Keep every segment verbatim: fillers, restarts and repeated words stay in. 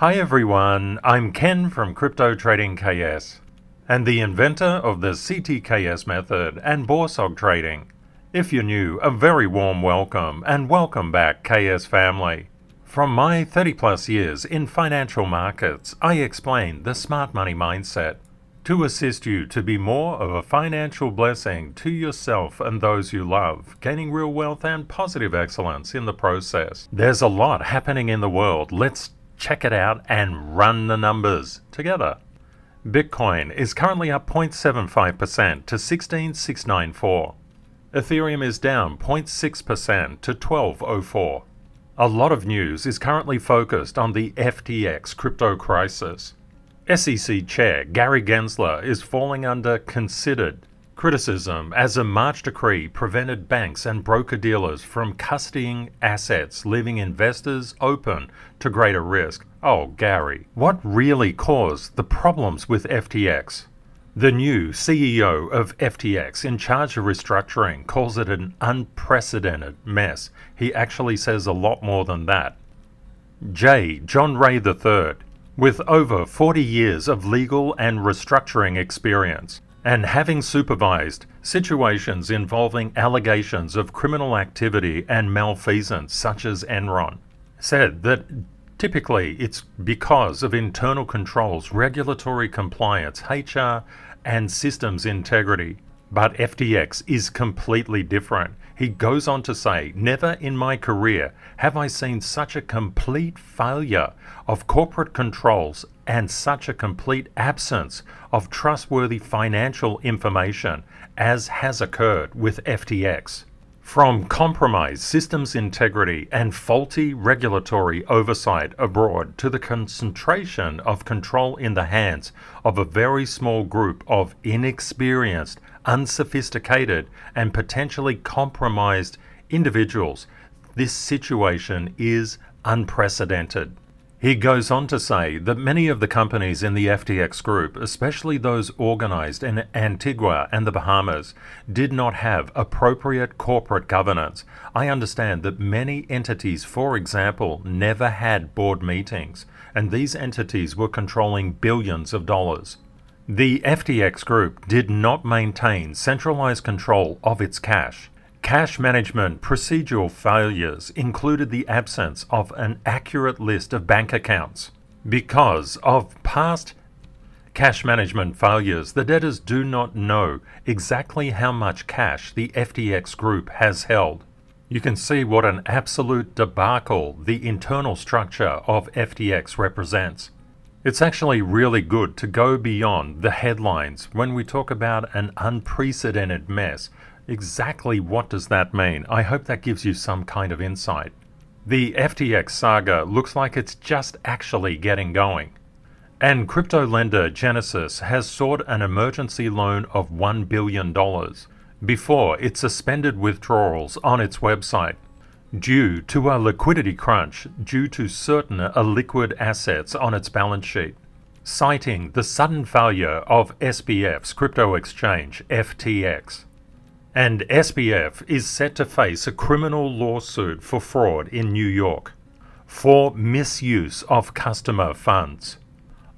Hi everyone, I'm Ken from Crypto Trading K S, and the inventor of the C T K S method and borsog trading. If you're new, a very warm welcome, and welcome back K S family. From my thirty plus years in financial markets, I explain the smart money mindset to assist you to be more of a financial blessing to yourself and those you love, gaining real wealth and positive excellence in the process. There's a lot happening in the world. Let's check it out and run the numbers together. Bitcoin is currently up zero point seven five percent to sixteen six ninety-four. Ethereum is down zero point six percent to twelve oh four. A lot of news is currently focused on the F T X crypto crisis. S E C Chair Gary Gensler is falling under considered criticism as a March decree prevented banks and broker-dealers from custodying assets, leaving investors open to greater risk. Oh, Gary, what really caused the problems with F T X? The new C E O of F T X, in charge of restructuring, calls it an unprecedented mess. He actually says a lot more than that. J. John Ray the third, with over forty years of legal and restructuring experience, and having supervised situations involving allegations of criminal activity and malfeasance such as Enron, said that typically it's because of internal controls, regulatory compliance, H R and systems integrity. But F T X is completely different. He goes on to say, "Never in my career have I seen such a complete failure of corporate controls and such a complete absence of trustworthy financial information as has occurred with F T X. From compromised systems integrity and faulty regulatory oversight abroad to the concentration of control in the hands of a very small group of inexperienced, unsophisticated and potentially compromised individuals, this situation is unprecedented." He goes on to say that many of the companies in the F T X group, especially those organized in Antigua and the Bahamas, did not have appropriate corporate governance. I understand that many entities, for example, never had board meetings, and these entities were controlling billions of dollars. The F T X group did not maintain centralized control of its cash. Cash management procedural failures included the absence of an accurate list of bank accounts. Because of past cash management failures, the debtors do not know exactly how much cash the F T X group has held. You can see what an absolute debacle the internal structure of F T X represents. It's actually really good to go beyond the headlines when we talk about an unprecedented mess. Exactly what does that mean? I hope that gives you some kind of insight. The F T X saga looks like it's just actually getting going. And crypto lender Genesis has sought an emergency loan of one billion dollars before it suspended withdrawals on its website due to a liquidity crunch due to certain illiquid assets on its balance sheet, citing the sudden failure of S B F's crypto exchange F T X. And S B F is set to face a criminal lawsuit for fraud in New York for misuse of customer funds.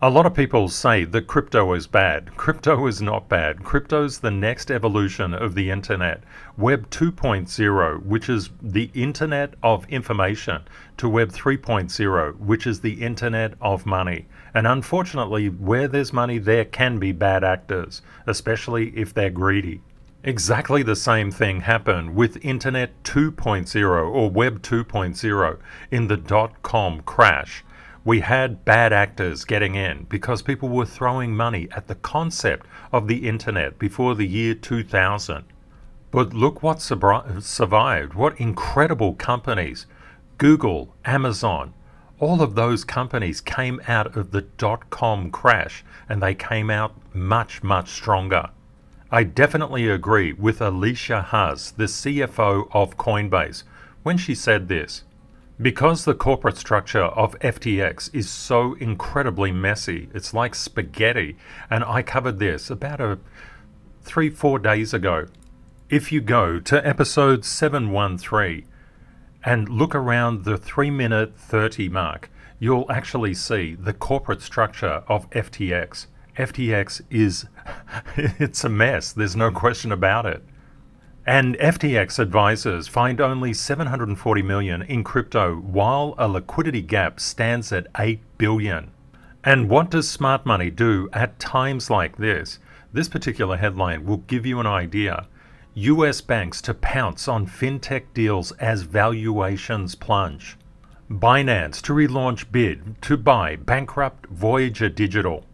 A lot of people say that crypto is bad. Crypto is not bad. Crypto's the next evolution of the internet. Web two point oh, which is the internet of information, to Web three point oh, which is the internet of money. And unfortunately, where there's money, there can be bad actors, especially if they're greedy. Exactly the same thing happened with Internet two point oh or Web two point oh in the dot-com crash. We had bad actors getting in because people were throwing money at the concept of the Internet before the year two thousand. But look what survived, what incredible companies. Google, Amazon, all of those companies came out of the dot-com crash and they came out much, much stronger. I definitely agree with Alicia Haas, the C F O of Coinbase, when she said this. Because the corporate structure of F T X is so incredibly messy, it's like spaghetti, and I covered this about a, three, four days ago. If you go to episode seven one three and look around the three minute thirty mark, you'll actually see the corporate structure of F T X. F T X is, it's a mess, there's no question about it. And F T X advisors find only seven hundred forty million dollars in crypto while a liquidity gap stands at eight billion dollars. And what does smart money do at times like this? This particular headline will give you an idea. U S banks to pounce on fintech deals as valuations plunge. Binance to relaunch bid to buy bankrupt Voyager Digital.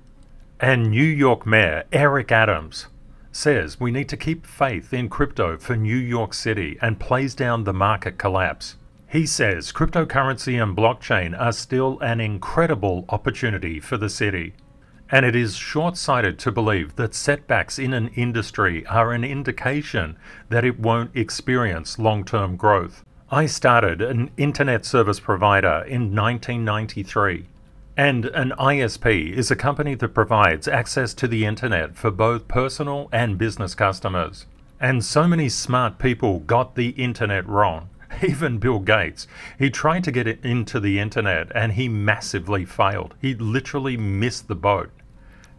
And New York Mayor Eric Adams says we need to keep faith in crypto for New York City and plays down the market collapse. He says cryptocurrency and blockchain are still an incredible opportunity for the city. And it is short-sighted to believe that setbacks in an industry are an indication that it won't experience long-term growth. I started an internet service provider in nineteen ninety-three, and an I S P is a company that provides access to the internet for both personal and business customers. And so many smart people got the internet wrong. Even Bill Gates, he tried to get it into the internet and he massively failed. He literally missed the boat.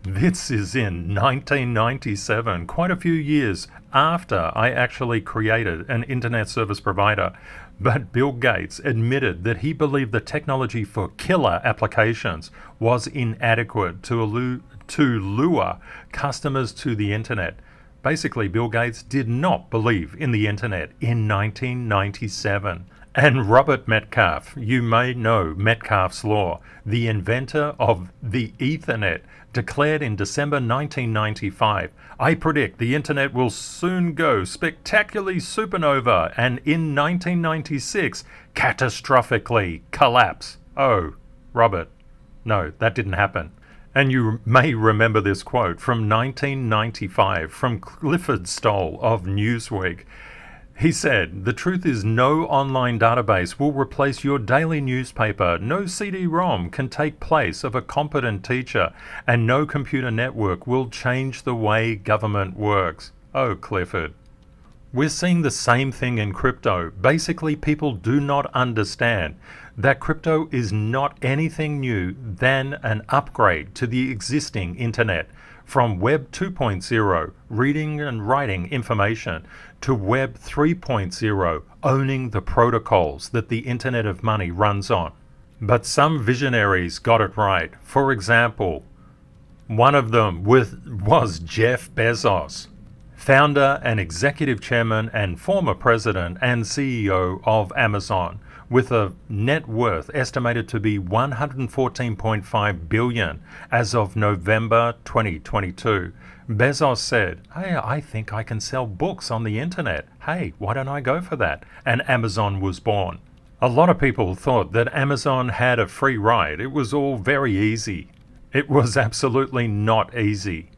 This is in nineteen ninety-seven, quite a few years after I actually created an internet service provider. But Bill Gates admitted that he believed the technology for killer applications was inadequate to allu- to lure customers to the internet. Basically, Bill Gates did not believe in the internet in nineteen ninety-seven. And Robert Metcalfe, you may know Metcalfe's law, the inventor of the Ethernet, declared in December nineteen ninety-five, I predict the internet will soon go spectacularly supernova and in nineteen ninety-six, catastrophically collapse. Oh, Robert, no, that didn't happen. And you may remember this quote from nineteen ninety-five from Clifford Stoll of Newsweek. He said, the truth is no online database will replace your daily newspaper, no C D ROM can take place of a competent teacher, and no computer network will change the way government works. Oh, Clifford. We're seeing the same thing in crypto. Basically, people do not understand that crypto is not anything new than an upgrade to the existing internet, from Web two point oh, reading and writing information, to Web three point oh, owning the protocols that the Internet of Money runs on. But some visionaries got it right. For example, one of them with, was Jeff Bezos, founder and executive chairman and former president and C E O of Amazon, with a net worth estimated to be one hundred fourteen point five billion dollars as of November twenty twenty-two. Bezos said, hey, I think I can sell books on the internet. Hey, why don't I go for that? And Amazon was born. A lot of people thought that Amazon had a free ride. It was all very easy. It was absolutely not easy.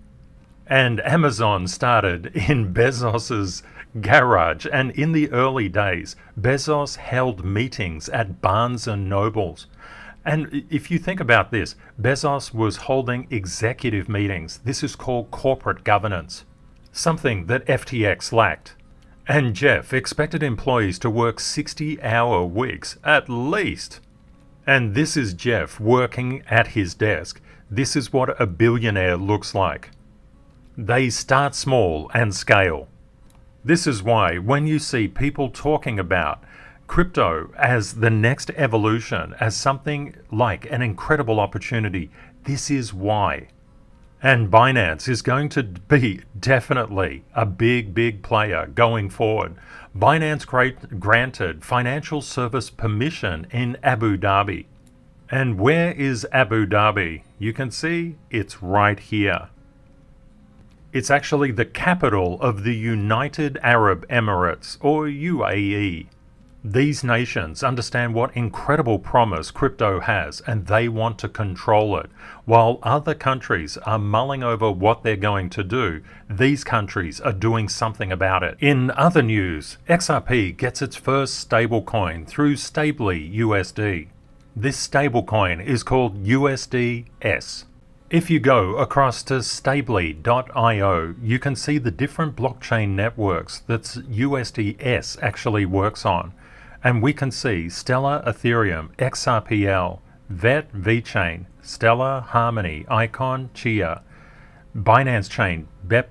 And Amazon started in Bezos's garage, and in the early days, Bezos held meetings at Barnes and Nobles. And if you think about this, Bezos was holding executive meetings. This is called corporate governance, something that F T X lacked. And Jeff expected employees to work sixty hour weeks at least. And this is Jeff working at his desk. This is what a billionaire looks like. They start small and scale. This is why when you see people talking about crypto as the next evolution, as something like an incredible opportunity, this is why. And Binance is going to be definitely a big, big player going forward. Binance granted financial service permission in Abu Dhabi. And where is Abu Dhabi? You can see it's right here. It's actually the capital of the United Arab Emirates, or U A E. These nations understand what incredible promise crypto has, and they want to control it. While other countries are mulling over what they're going to do, these countries are doing something about it. In other news, X R P gets its first stablecoin through Stably U S D. This stablecoin is called U S D S. If you go across to stably dot i o, you can see the different blockchain networks that U S D S actually works on. And we can see Stellar, Ethereum, X R P L, Vet, VeChain, Stellar, Harmony, Icon, Chia, Binance Chain, B E P,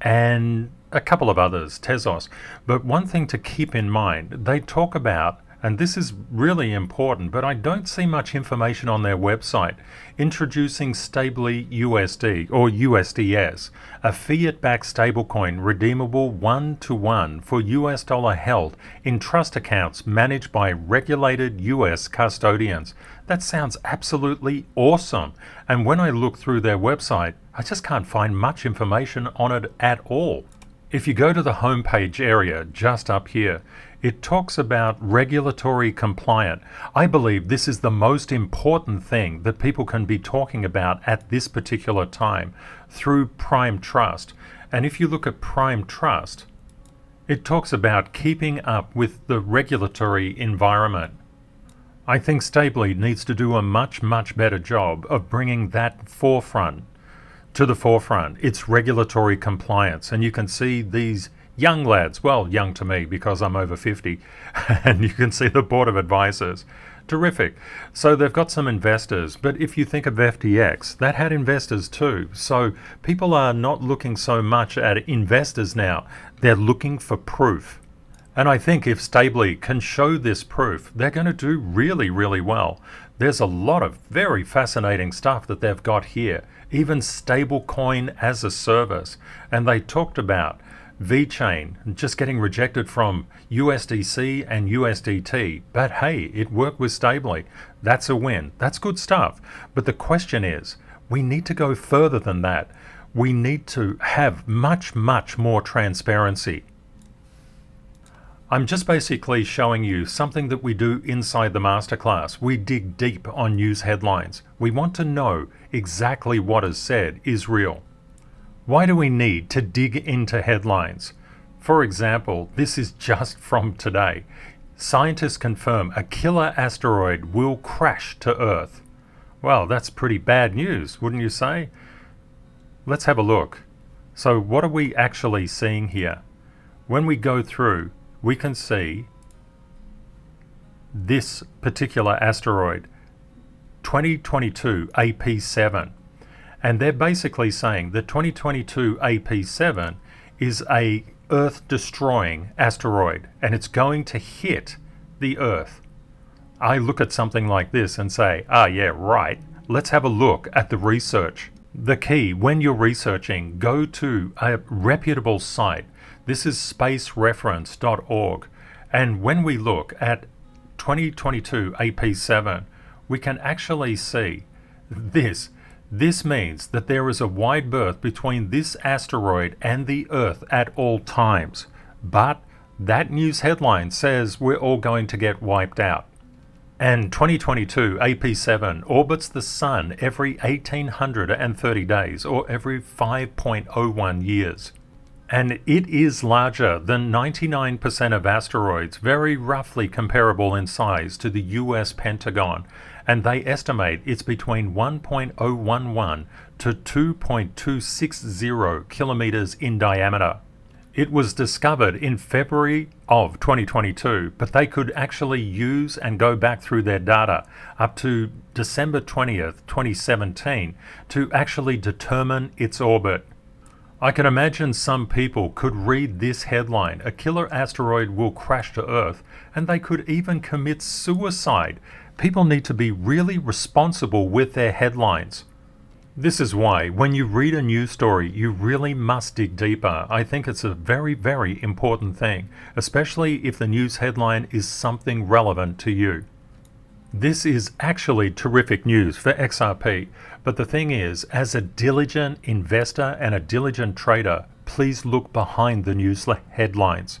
and a couple of others, Tezos. But one thing to keep in mind, they talk about, and this is really important, but I don't see much information on their website, introducing Stably U S D or U S D S, a fiat-backed stablecoin redeemable one-to-one for U S dollar held in trust accounts managed by regulated U S custodians. That sounds absolutely awesome. And when I look through their website, I just can't find much information on it at all. If you go to the homepage area just up here, it talks about regulatory compliant. I believe this is the most important thing that people can be talking about at this particular time through Prime Trust. And if you look at Prime Trust, it talks about keeping up with the regulatory environment. I think Stably needs to do a much, much better job of bringing that forefront to the forefront, its regulatory compliance. And you can see these young lads, well, young to me because I'm over fifty, and you can see the board of advisors. Terrific. So they've got some investors, but if you think of F T X, that had investors too. So people are not looking so much at investors now, they're looking for proof. And I think if Stably can show this proof, they're going to do really, really well. There's a lot of very fascinating stuff that they've got here, even stablecoin as a service. And they talked about VeChain just getting rejected from U S D C and U S D T, but hey, it worked with Stably. That's a win. That's good stuff. But the question is, we need to go further than that. We need to have much, much more transparency. I'm just basically showing you something that we do inside the masterclass. We dig deep on news headlines. We want to know exactly what is said is real. Why do we need to dig into headlines? For example, this is just from today. Scientists confirm a killer asteroid will crash to Earth. Well, that's pretty bad news, wouldn't you say? Let's have a look. So what are we actually seeing here? When we go through, we can see this particular asteroid, twenty twenty-two A P seven. And they're basically saying that twenty twenty-two A P seven is a Earth-destroying asteroid, and it's going to hit the Earth. I look at something like this and say, ah, yeah, right. Let's have a look at the research. The key, when you're researching, go to a reputable site. This is space reference dot org. And when we look at twenty twenty-two A P seven, we can actually see this. This means that there is a wide berth between this asteroid and the Earth at all times. But that news headline says we're all going to get wiped out. And twenty twenty-two A P seven orbits the Sun every one thousand eight hundred thirty days, or every five point zero one years. And it is larger than ninety-nine percent of asteroids, very roughly comparable in size to the U S Pentagon, and they estimate it's between one point zero one one to two point two six zero kilometers in diameter. It was discovered in February of twenty twenty-two, but they could actually use and go back through their data up to December twentieth, twenty seventeen to actually determine its orbit. I can imagine some people could read this headline, a killer asteroid will crash to Earth, and they could even commit suicide. People need to be really responsible with their headlines. This is why when you read a news story, you really must dig deeper. I think it's a very, very important thing, especially if the news headline is something relevant to you. This is actually terrific news for X R P, but the thing is, as a diligent investor and a diligent trader, please look behind the news headlines.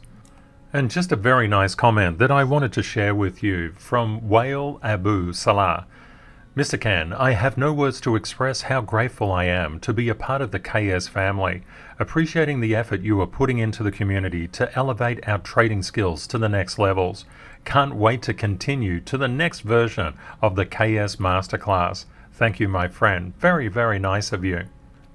And just a very nice comment that I wanted to share with you from Whale Abu Salah. Mister Ken, I have no words to express how grateful I am to be a part of the K S family, appreciating the effort you are putting into the community to elevate our trading skills to the next levels. Can't wait to continue to the next version of the K S Masterclass. Thank you, my friend. Very, very nice of you.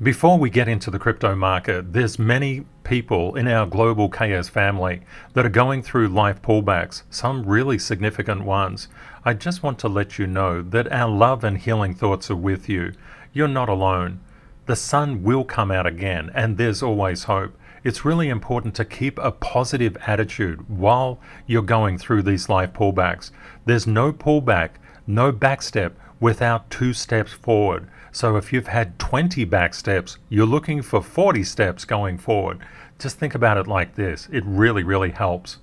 Before we get into the crypto market, there's many people in our global K S family that are going through life pullbacks, some really significant ones. I just want to let you know that our love and healing thoughts are with you. You're not alone. The sun will come out again, and there's always hope. It's really important to keep a positive attitude while you're going through these life pullbacks. There's no pullback, no backstep without two steps forward. So if you've had twenty back steps, you're looking for forty steps going forward. Just think about it like this. It really, really helps.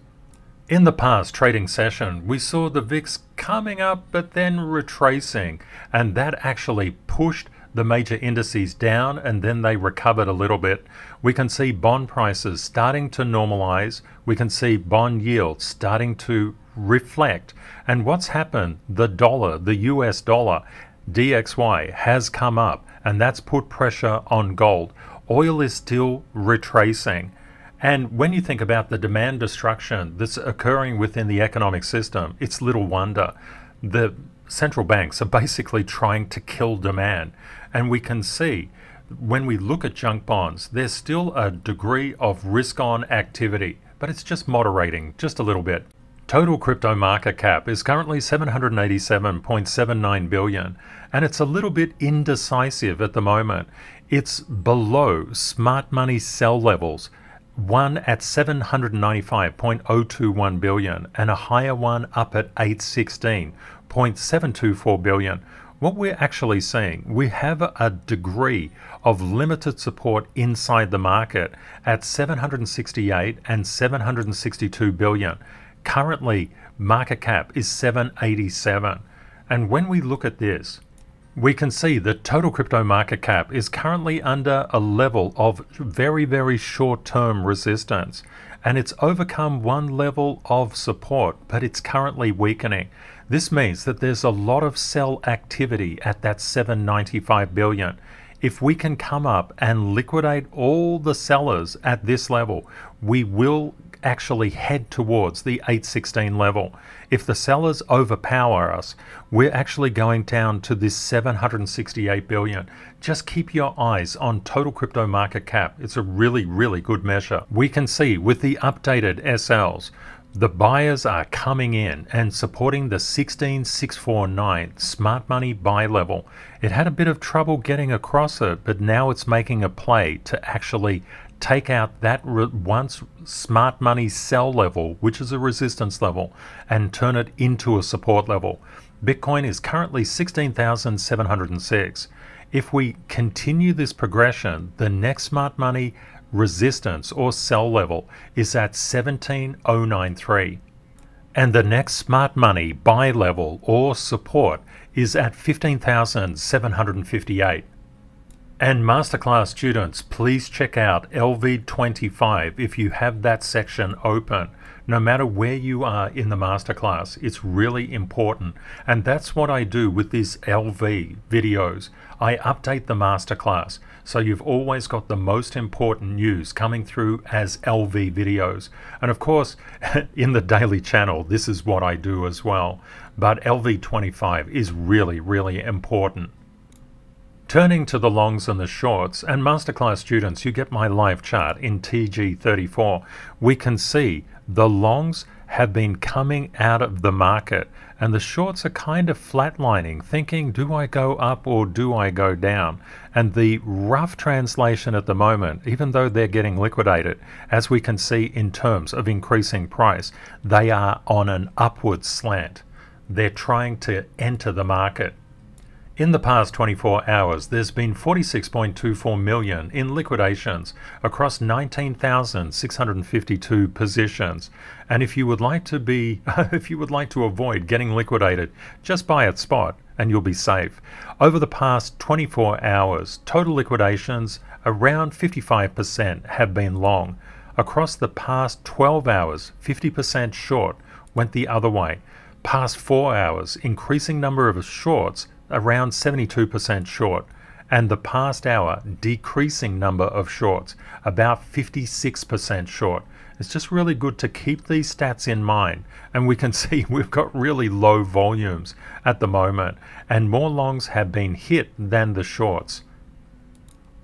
In the past trading session, we saw the V I X coming up but then retracing, and that actually pushed the major indices down, and then they recovered a little bit. We can see bond prices starting to normalize. We can see bond yields starting to reflect. And what's happened? The dollar, the U S dollar, D X Y has come up, and that's put pressure on gold. Oil is still retracing. And when you think about the demand destruction that's occurring within the economic system, it's little wonder. The central banks are basically trying to kill demand. And we can see when we look at junk bonds, there's still a degree of risk-on activity, but it's just moderating just a little bit. Total crypto market cap is currently seven hundred eighty-seven point seven nine billion dollars, and it's a little bit indecisive at the moment. It's below smart money sell levels, one at seven hundred ninety-five point zero two one billion dollars and a higher one up at eight hundred sixteen point seven two four billion dollars. What we're actually seeing, we have a degree of limited support inside the market at seven hundred sixty-eight and seven hundred sixty-two billion dollars. Currently, market cap is seven eighty-seven. And when we look at this, we can see the total crypto market cap is currently under a level of very, very short-term resistance. And it's overcome one level of support, but it's currently weakening. This means that there's a lot of sell activity at that seven ninety-five billion. If we can come up and liquidate all the sellers at this level, we will actually head towards the eight sixteen level. If the sellers overpower us, we're actually going down to this seven hundred sixty-eight billion. Just keep your eyes on total crypto market cap. It's a really, really good measure. We can see with the updated S Ls, the buyers are coming in and supporting the sixteen six forty-nine smart money buy level. It had a bit of trouble getting across it, but now it's making a play to actually take out that once smart money sell level, which is a resistance level, and turn it into a support level. Bitcoin is currently sixteen thousand seven hundred six. If we continue this progression, the next smart money resistance or sell level is at seventeen thousand ninety-three. And the next smart money buy level or support is at fifteen thousand seven hundred fifty-eight. And Masterclass students, please check out L V twenty-five if you have that section open. No matter where you are in the Masterclass, it's really important. And that's what I do with these L V videos. I update the Masterclass, so you've always got the most important news coming through as L V videos. And of course, in the daily channel, this is what I do as well. But L V twenty-five is really, really important. Turning to the longs and the shorts, and Masterclass students, you get my live chart in T G thirty-four. We can see the longs have been coming out of the market, and the shorts are kind of flatlining, thinking, do I go up or do I go down? And the rough translation at the moment, even though they're getting liquidated, as we can see in terms of increasing price, they are on an upward slant. They're trying to enter the market. In the past twenty-four hours, there's been forty-six point two four million in liquidations across nineteen thousand six hundred fifty-two positions. And if you would like to be, if you would like to avoid getting liquidated, just buy at spot and you'll be safe. Over the past twenty-four hours, total liquidations around fifty-five percent have been long. Across the past twelve hours, fifty percent short went the other way. Past four hours, increasing number of shorts, around seventy-two percent short, and the past hour decreasing number of shorts, about fifty-six percent short. It's just really good to keep these stats in mind, and we can see we've got really low volumes at the moment, and more longs have been hit than the shorts.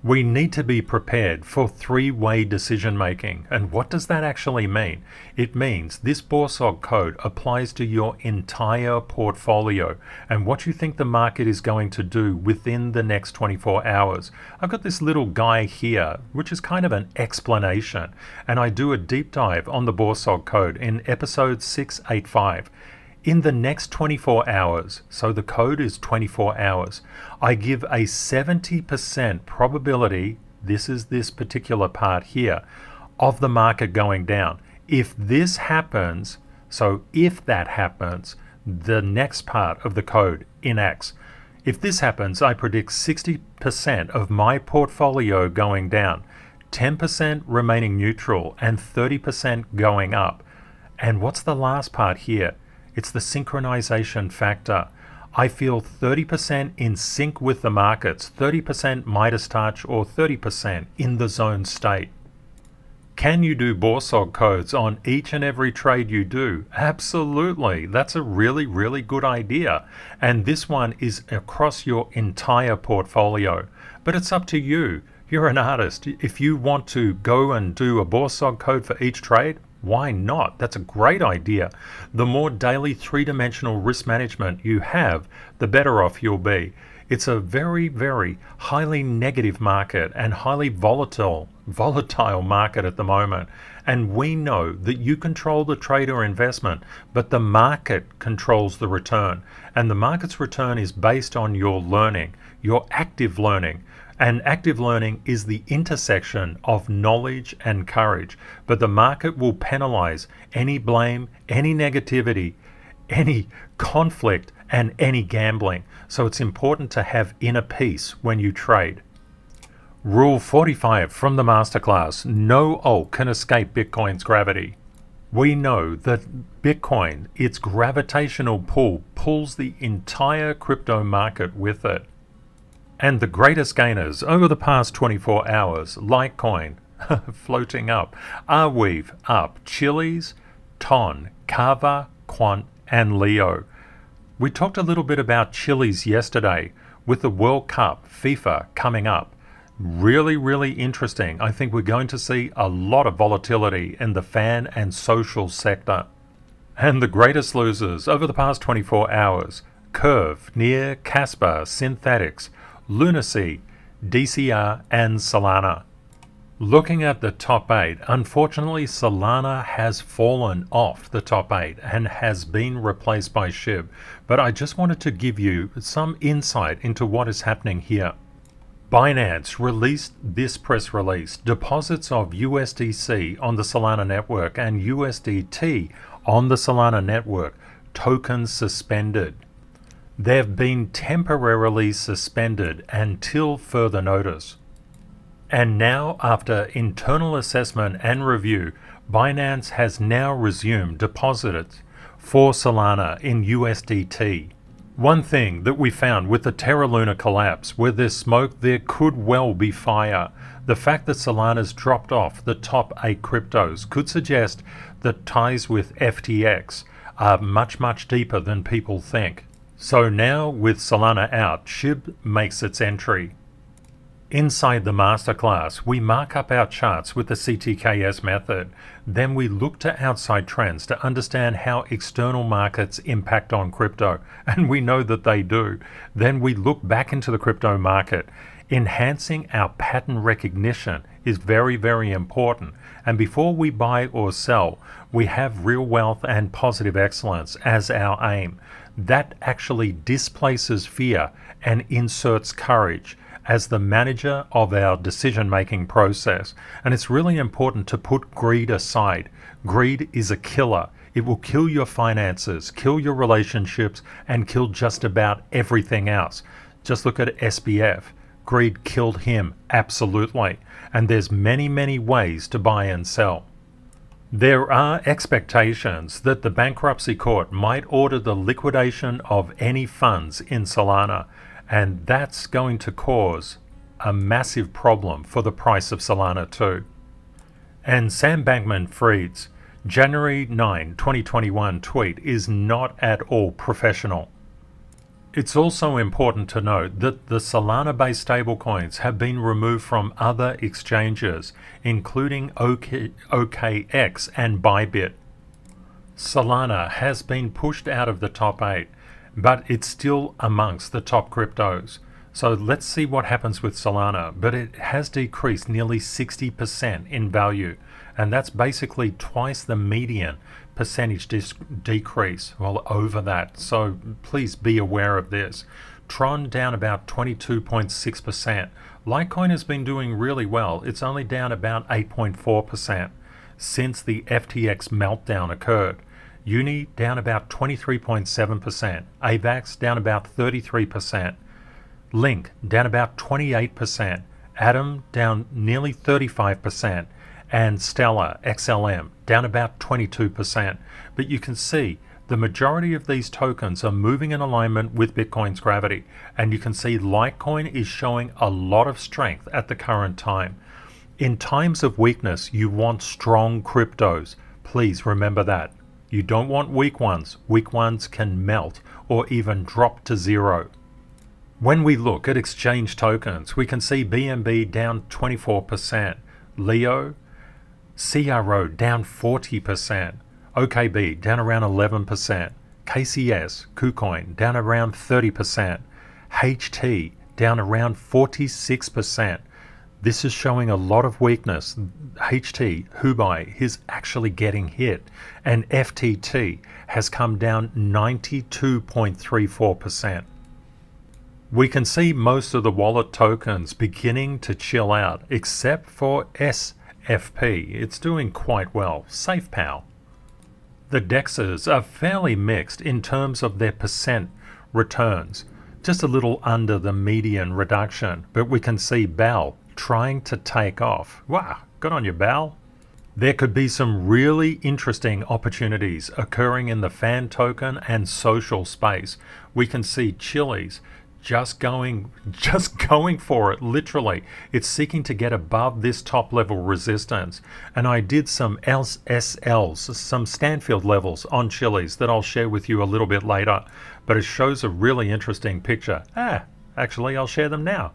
We need to be prepared for three-way decision making. And what does that actually mean? It means this BORSOG code applies to your entire portfolio and what you think the market is going to do within the next twenty-four hours. I've got this little guy here, which is kind of an explanation. And I do a deep dive on the BORSOG code in episode six eighty-five. In the next twenty-four hours, so the code is twenty-four hours, I give a seventy percent probability, this is this particular part here, of the market going down. If this happens, so if that happens, the next part of the code enacts. If this happens, I predict sixty percent of my portfolio going down, ten percent remaining neutral, and thirty percent going up. And what's the last part here? It's the synchronization factor. I feel thirty percent in sync with the markets, thirty percent Midas touch, or thirty percent in the zone state. Can you do BORSOG codes on each and every trade you do? Absolutely. That's a really, really good idea. And this one is across your entire portfolio. But it's up to you. You're an artist. If you want to go and do a BORSOG code for each trade, why not? That's a great idea. The more daily three-dimensional risk management you have, the better off you'll be. It's a very, very highly negative market and highly volatile, volatile market at the moment. And we know that you control the trade or investment, but the market controls the return. And the market's return is based on your learning, your active learning. And active learning is the intersection of knowledge and courage. But the market will penalize any blame, any negativity, any conflict, and any gambling. So it's important to have inner peace when you trade. Rule forty-five from the masterclass: no alt can escape Bitcoin's gravity. We know that Bitcoin, its gravitational pull, pulls the entire crypto market with it. And the greatest gainers over the past twenty-four hours, Litecoin floating up, Arweave up, Chiliz, Ton, Kava, Quant, and Leo. We talked a little bit about Chiliz yesterday with the World Cup, FIFA, coming up. Really, really interesting. I think we're going to see a lot of volatility in the fan and social sector. And the greatest losers over the past twenty-four hours, Curve, Near, Casper, Synthetics, Lunacy, D C R, and Solana. Looking at the top eight, unfortunately Solana has fallen off the top eight and has been replaced by S H I B, but I just wanted to give you some insight into what is happening here. Binance released this press release: deposits of U S D C on the Solana network and U S D T on the Solana network, tokens suspended. They've been temporarily suspended until further notice. And now, after internal assessment and review, Binance has now resumed deposits for Solana in U S D T. One thing that we found with the Terra Luna collapse, where there's smoke, there could well be fire. The fact that Solana's dropped off the top eight cryptos could suggest that ties with F T X are much, much deeper than people think. So now, with Solana out, S H I B makes its entry. Inside the masterclass, we mark up our charts with the C T K S method. Then we look to outside trends to understand how external markets impact on crypto, and we know that they do. Then we look back into the crypto market. Enhancing our pattern recognition is very, very important. And before we buy or sell, we have real wealth and positive excellence as our aim. That actually displaces fear and inserts courage as the manager of our decision-making process. And it's really important to put greed aside. Greed is a killer. It will kill your finances, kill your relationships, and kill just about everything else. Just look at S B F. Greed killed him, absolutely. And there's many, many ways to buy and sell. There are expectations that the bankruptcy court might order the liquidation of any funds in Solana, and that's going to cause a massive problem for the price of Solana too. And Sam Bankman-Fried's January ninth, twenty twenty-one tweet is not at all professional. It's also important to note that the Solana-based stablecoins have been removed from other exchanges, including O K X and Bybit. Solana has been pushed out of the top eight, but it's still amongst the top cryptos. So let's see what happens with Solana, but it has decreased nearly sixty percent in value, and that's basically twice the median percentage decrease, well over that, so please be aware of this. Tron down about twenty-two point six percent. Litecoin has been doing really well, it's only down about eight point four percent since the F T X meltdown occurred. Uni down about twenty-three point seven percent, A VAX down about thirty-three percent, Link down about twenty-eight percent, Atom down nearly thirty-five percent, and Stellar X L M down about twenty-two percent. But you can see the majority of these tokens are moving in alignment with Bitcoin's gravity, and you can see Litecoin is showing a lot of strength at the current time. In times of weakness, you want strong cryptos. Please remember that. You don't want weak ones. Weak ones can melt or even drop to zero. When we look at exchange tokens, we can see B N B down twenty-four percent, Leo, C R O down forty percent, O K B down around eleven percent, K C S, KuCoin down around thirty percent, H T down around forty-six percent. This is showing a lot of weakness. H T, Hubai, is actually getting hit, and F T T has come down ninety-two point three four percent. We can see most of the wallet tokens beginning to chill out, except for S. F P, it's doing quite well, SafePal. The D E Xs are fairly mixed in terms of their percent returns, just a little under the median reduction, but we can see B A L trying to take off. Wow, good on you, B A L. There could be some really interesting opportunities occurring in the fan token and social space. We can see Chiliz just going just going for it, literally. It's seeking to get above this top level resistance, and I did some S Ls, some Stanfield levels on Chiliz that I'll share with you a little bit later, but it shows a really interesting picture. Ah, actually I'll share them now.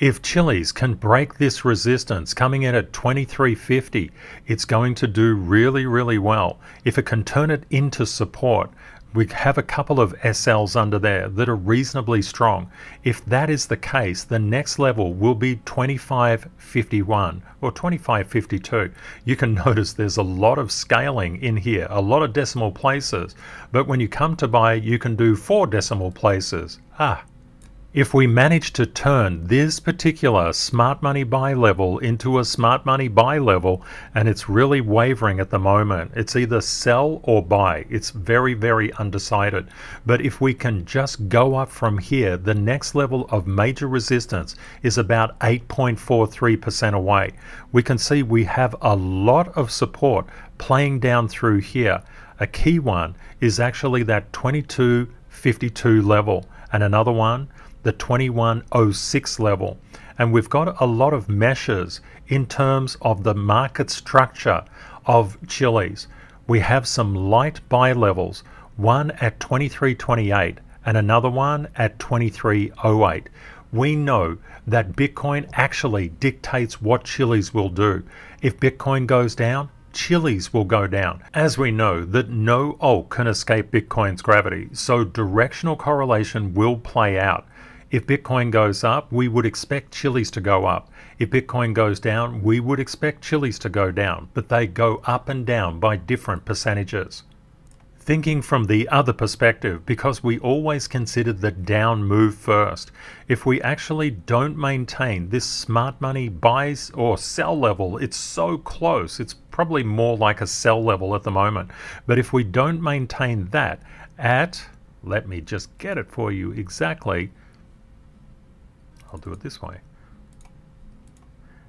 If Chiliz can break this resistance coming in at twenty-three fifty, it's going to do really really well. If it can turn it into support, we have a couple of S Ls under there that are reasonably strong. If that is the case, the next level will be twenty-five fifty-one or twenty-five fifty-two. You can notice there's a lot of scaling in here, a lot of decimal places, but when you come to buy, you can do four decimal places. Ah. If we manage to turn this particular smart money buy level into a smart money buy level, and it's really wavering at the moment, it's either sell or buy. It's very, very undecided. But if we can just go up from here, the next level of major resistance is about eight point four three percent away. We can see we have a lot of support playing down through here. A key one is actually that twenty-two fifty-two level, and another one, the twenty-one oh six level, and we've got a lot of meshes in terms of the market structure of Chiliz. We have some light buy levels, one at twenty-three twenty-eight and another one at twenty-three oh eight. We know that Bitcoin actually dictates what Chiliz will do. If Bitcoin goes down, Chiliz will go down, as we know that no alt can escape Bitcoin's gravity, so directional correlation will play out. If Bitcoin goes up, we would expect Chiliz to go up. If Bitcoin goes down, we would expect Chiliz to go down, but they go up and down by different percentages. Thinking from the other perspective, because we always consider the down move first, if we actually don't maintain this smart money buys or sell level, it's so close, it's probably more like a sell level at the moment, but if we don't maintain that at, let me just get it for you exactly, I'll do it this way,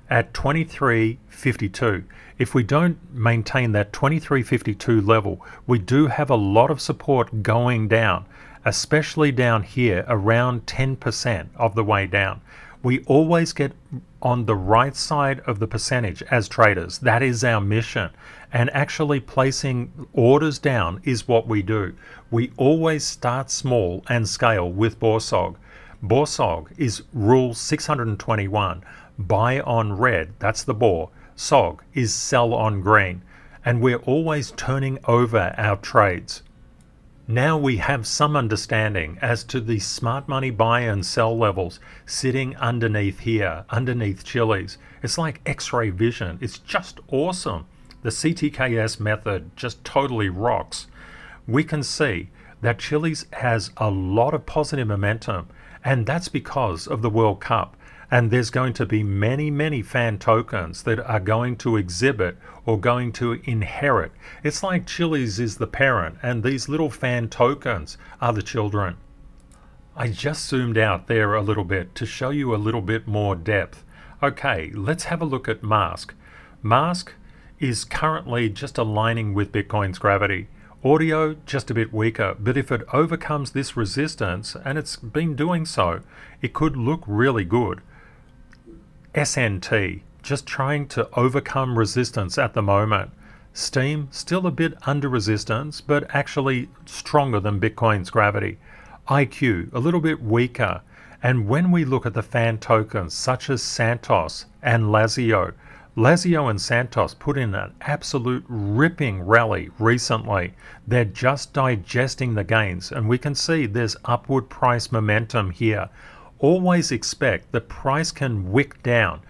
at twenty-three fifty-two. If we don't maintain that twenty-three fifty-two level, we do have a lot of support going down, especially down here around ten percent of the way down. we always get on the right side of the percentage as traders. That is our mission. And actually placing orders down is what we do. We always start small and scale with BORSOG. BORSOG is rule six hundred twenty-one, buy on red, that's the BOR. SOG is sell on green. And we're always turning over our trades. Now we have some understanding as to the smart money buy and sell levels sitting underneath here, underneath Chiliz. It's like X-ray vision. It's just awesome. The C T K S method just totally rocks. We can see that Chiliz has a lot of positive momentum, and that's because of the World Cup. And there's going to be many, many fan tokens that are going to exhibit or going to inherit. It's like Chiliz is the parent and these little fan tokens are the children. I just zoomed out there a little bit to show you a little bit more depth. Okay, let's have a look at Mask. Mask is currently just aligning with Bitcoin's gravity. Audio just a bit weaker, but if it overcomes this resistance, and it's been doing so, it could look really good. S N T, just trying to overcome resistance at the moment. Steam, still a bit under resistance, but actually stronger than Bitcoin's gravity. I Q, a little bit weaker. And when we look at the fan tokens such as Santos and Lazio, Lazio and Santos put in an absolute ripping rally recently. They're just digesting the gains, and we can see there's upward price momentum here. Always expect the price can wick down.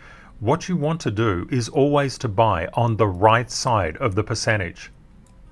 What you want to do is always to buy on the right side of the percentage.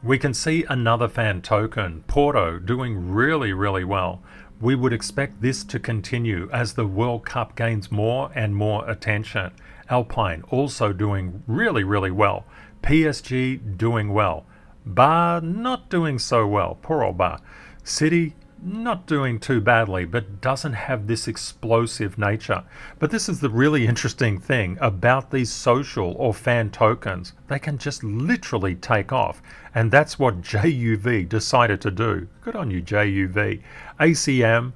We can see another fan token, Porto, doing really, really well. We would expect this to continue as the World Cup gains more and more attention. Alpine also doing really, really well. P S G doing well. Bar not doing so well, poor old Bar. City not doing too badly, but doesn't have this explosive nature. But this is the really interesting thing about these social or fan tokens. They can just literally take off. And that's what J U V decided to do. Good on you, J U V. A C M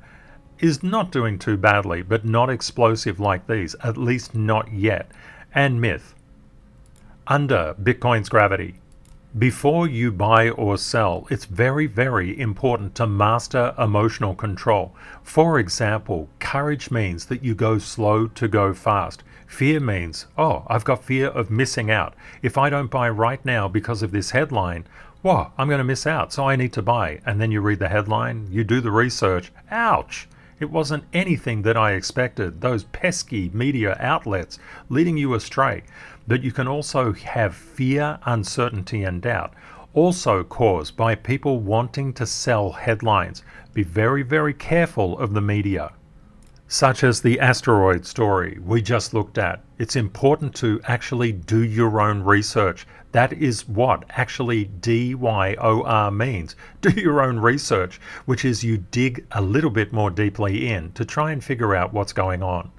is not doing too badly, but not explosive like these, at least not yet. And Myth, under Bitcoin's gravity. Before you buy or sell, it's very, very important to master emotional control. For example, courage means that you go slow to go fast. Fear means, oh, I've got fear of missing out. If I don't buy right now because of this headline, whoa, I'm going to miss out, so I need to buy. And then you read the headline, you do the research, ouch! It wasn't anything that I expected, those pesky media outlets leading you astray. But you can also have fear, uncertainty and doubt, also caused by people wanting to sell headlines. Be very, very careful of the media. Such as the asteroid story we just looked at. It's important to actually do your own research. That is what actually D Y O R means. Do your own research, which is you dig a little bit more deeply in to try and figure out what's going on.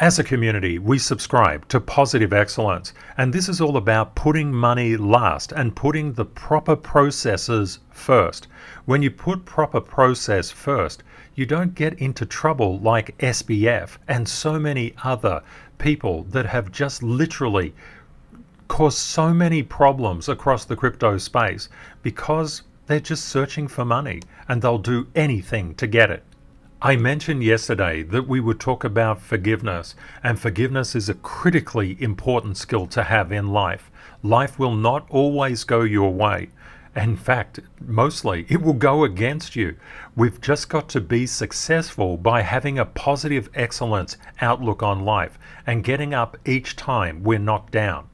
As a community, we subscribe to Positive Excellence, and this is all about putting money last and putting the proper processes first. When you put proper process first, you don't get into trouble like S B F and so many other people that have just literally caused so many problems across the crypto space because they're just searching for money and they'll do anything to get it. I mentioned yesterday that we would talk about forgiveness, and forgiveness is a critically important skill to have in life. Life will not always go your way. In fact, mostly it will go against you. We've just got to be successful by having a positive excellence outlook on life and getting up each time we're knocked down.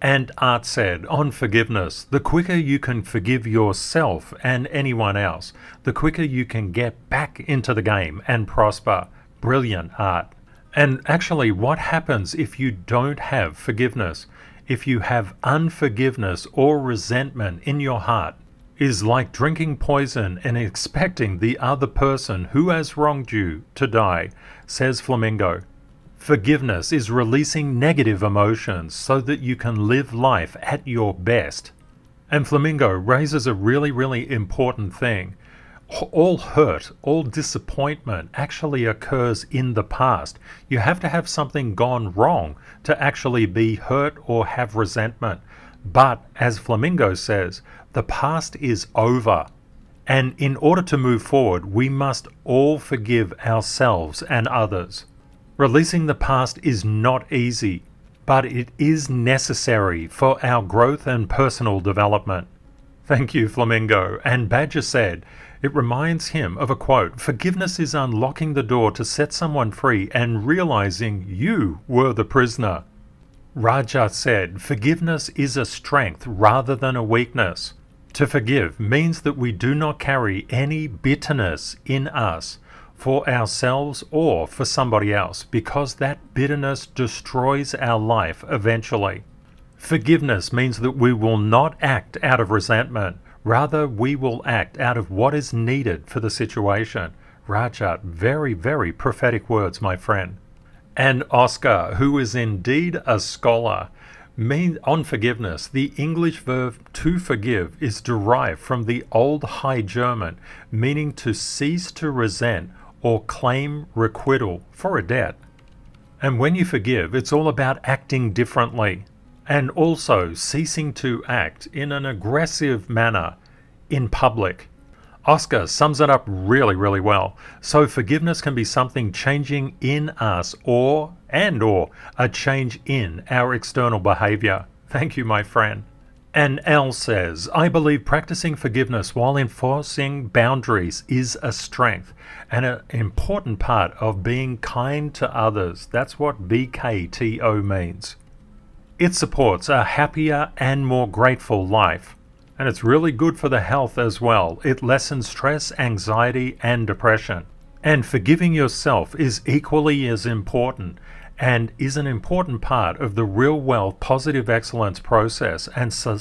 And Art said on forgiveness, the quicker you can forgive yourself and anyone else, the quicker you can get back into the game and prosper. Brilliant, Art. And actually, what happens if you don't have forgiveness? If you have unforgiveness or resentment in your heart, is like drinking poison and expecting the other person who has wronged you to die, says Flamingo. Forgiveness is releasing negative emotions so that you can live life at your best. And Flamingo raises a really, really important thing. all hurt, all disappointment actually occurs in the past. You have to have something gone wrong to actually be hurt or have resentment. But as Flamingo says, the past is over. And in order to move forward, we must all forgive ourselves and others. Releasing the past is not easy, but it is necessary for our growth and personal development. Thank you, Flamingo. And Badger said, it reminds him of a quote, "Forgiveness is unlocking the door to set someone free and realizing you were the prisoner." Raja said, forgiveness is a strength rather than a weakness. To forgive means that we do not carry any bitterness in us for ourselves or for somebody else, because that bitterness destroys our life eventually. Forgiveness means that we will not act out of resentment. Rather, we will act out of what is needed for the situation. Rajat, very, very prophetic words, my friend. And Oscar, who is indeed a scholar, mean on forgiveness, the English verb to forgive is derived from the Old High German, meaning to cease to resent or claim requital for a debt. And when you forgive, it's all about acting differently and also ceasing to act in an aggressive manner in public. Oscar sums it up really, really well. So forgiveness can be something changing in us or and or a change in our external behavior. Thank you, my friend. And L says, I believe practicing forgiveness while enforcing boundaries is a strength and an important part of being kind to others. That's what B K T O means. It supports a happier and more grateful life. And it's really good for the health as well. It lessens stress, anxiety, and depression. And forgiving yourself is equally as important and is an important part of the real wealth positive excellence process and su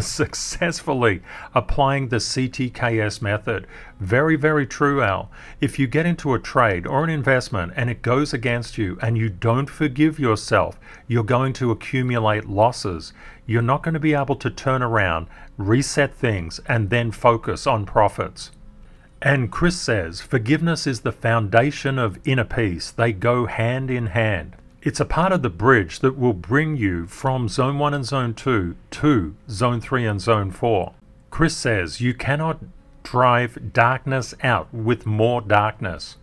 successfully applying the C T K S method. Very, very true, Al. If you get into a trade or an investment and it goes against you and you don't forgive yourself, you're going to accumulate losses. You're not going to be able to turn around, reset things, and then focus on profits. And Chris says, forgiveness is the foundation of inner peace. They go hand in hand. It's a part of the bridge that will bring you from zone one and zone two to zone three and zone four. Chris says, you cannot drive darkness out with more darkness.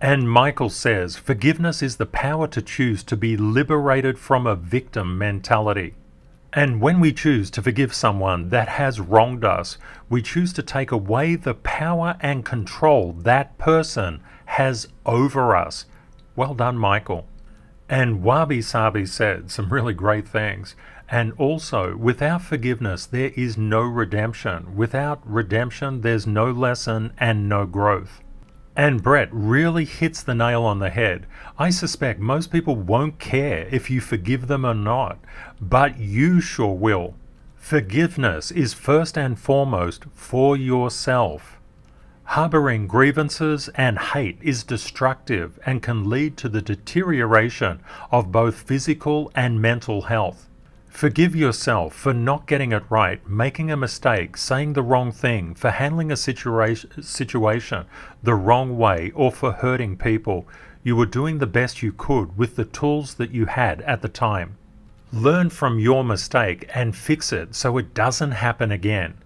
And Michael says, forgiveness is the power to choose to be liberated from a victim mentality. And when we choose to forgive someone that has wronged us, we choose to take away the power and control that person has over us. Well done, Michael. And Wabi Sabi said some really great things. And also, without forgiveness, there is no redemption. Without redemption, there's no lesson and no growth. And Brett really hits the nail on the head. I suspect most people won't care if you forgive them or not, but you sure will. Forgiveness is first and foremost for yourself. Harboring grievances and hate is destructive and can lead to the deterioration of both physical and mental health. Forgive yourself for not getting it right, making a mistake, saying the wrong thing, for handling a situa- situation the wrong way, or for hurting people. You were doing the best you could with the tools that you had at the time. Learn from your mistake and fix it so it doesn't happen again.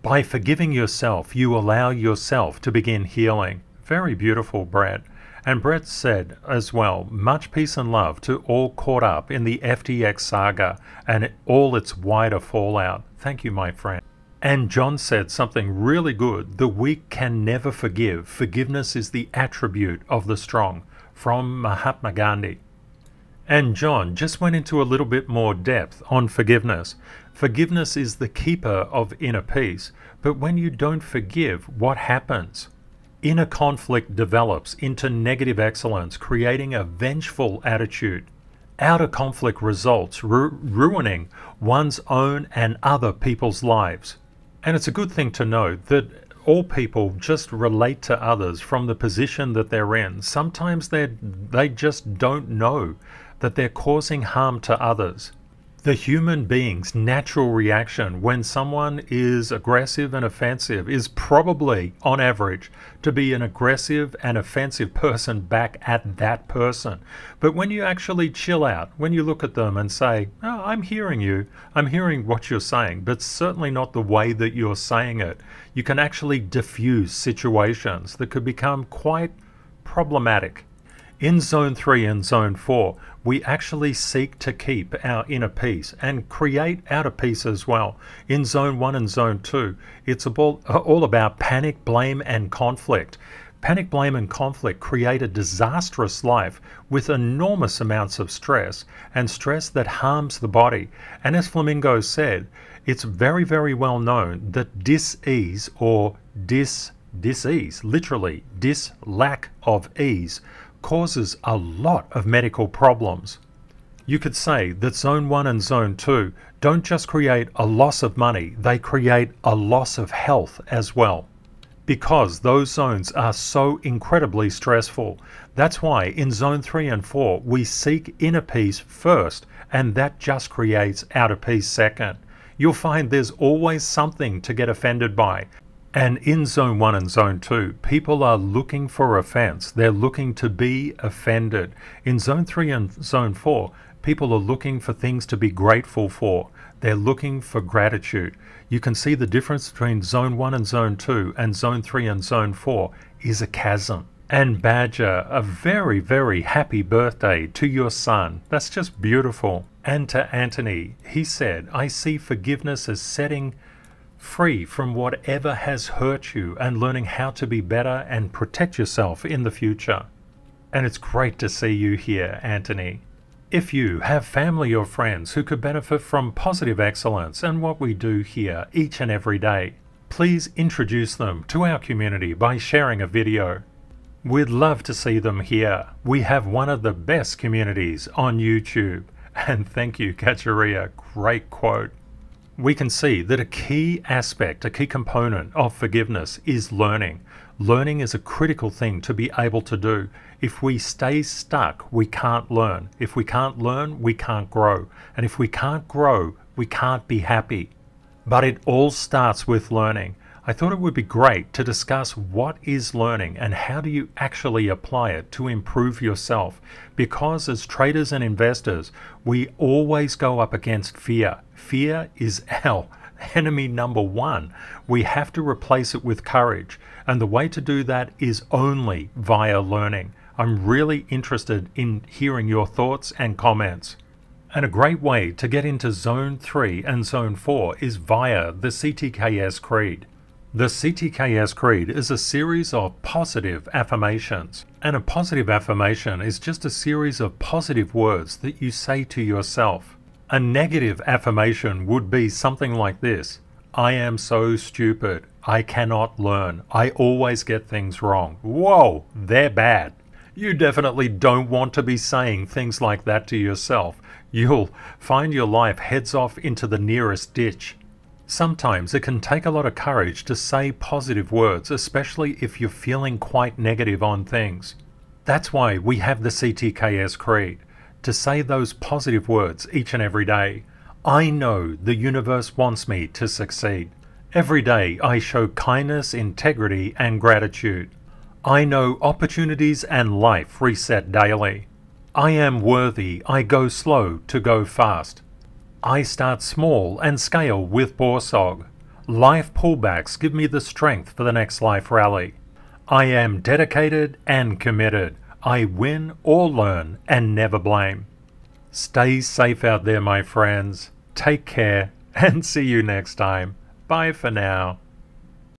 By forgiving yourself, you allow yourself to begin healing. Very beautiful, Brad. And Brett said as well, much peace and love to all caught up in the F T X saga and all its wider fallout. Thank you, my friend. And John said something really good. The weak can never forgive. Forgiveness is the attribute of the strong, from Mahatma Gandhi. And John just went into a little bit more depth on forgiveness. Forgiveness is the keeper of inner peace. But when you don't forgive, what happens? Inner conflict develops into negative excellence, creating a vengeful attitude. Outer conflict results ru ruining one's own and other people's lives. And it's a good thing to know that all people just relate to others from the position that they're in. Sometimes they they just don't know that they're causing harm to others. the human being's natural reaction when someone is aggressive and offensive is probably, on average, to be an aggressive and offensive person back at that person. But when you actually chill out, when you look at them and say, oh, I'm hearing you, I'm hearing what you're saying, but certainly not the way that you're saying it, you can actually diffuse situations that could become quite problematic. In Zone three and Zone four, we actually seek to keep our inner peace and create outer peace as well. In Zone one and Zone two, it's all about panic, blame, and conflict. Panic, blame, and conflict create a disastrous life with enormous amounts of stress, and stress that harms the body. And as Flamingo said, it's very, very well known that dis-ease or dis, dis-ease, literally dis-lack of ease, causes a lot of medical problems. You could say that Zone one and Zone two don't just create a loss of money, they create a loss of health as well, because those zones are so incredibly stressful. That's why in Zone three and four we seek inner peace first, and that just creates outer peace second. You'll find there's always something to get offended by. And in Zone one and Zone two, people are looking for offense. They're looking to be offended. In Zone three and Zone four, people are looking for things to be grateful for. They're looking for gratitude. You can see the difference between Zone one and Zone two and Zone three and Zone four is a chasm. And Badger, a very, very happy birthday to your son. That's just beautiful. And to Anthony, he said, I see forgiveness as setting free from whatever has hurt you and learning how to be better and protect yourself in the future. And it's great to see you here, Anthony. If you have family or friends who could benefit from positive excellence and what we do here each and every day, please introduce them to our community by sharing a video. We'd love to see them here. We have one of the best communities on YouTube. And thank you, Kacharia. Great quote. We can see that a key aspect, a key component of forgiveness is learning. Learning is a critical thing to be able to do. If we stay stuck, we can't learn. If we can't learn, we can't grow. And if we can't grow, we can't be happy. But it all starts with learning. I thought it would be great to discuss what is learning and how do you actually apply it to improve yourself. Because as traders and investors, we always go up against fear. Fear is our enemy number one. We have to replace it with courage. And the way to do that is only via learning. I'm really interested in hearing your thoughts and comments. And a great way to get into Zone three and Zone four is via the C T K S Creed. The C T K S Creed is a series of positive affirmations, and a positive affirmation is just a series of positive words that you say to yourself. A negative affirmation would be something like this: I am so stupid, I cannot learn, I always get things wrong, whoa, they're bad. You definitely don't want to be saying things like that to yourself. You'll find your life heads off into the nearest ditch. Sometimes it can take a lot of courage to say positive words, especially if you're feeling quite negative on things. That's why we have the C T K S Creed, to say those positive words each and every day. I know the universe wants me to succeed. Every day I show kindness, integrity, and gratitude. I know opportunities and life reset daily. I am worthy, I go slow to go fast. I start small and scale with BORSOG. Life pullbacks give me the strength for the next life rally. I am dedicated and committed. I win or learn and never blame. Stay safe out there, my friends. Take care and see you next time. Bye for now.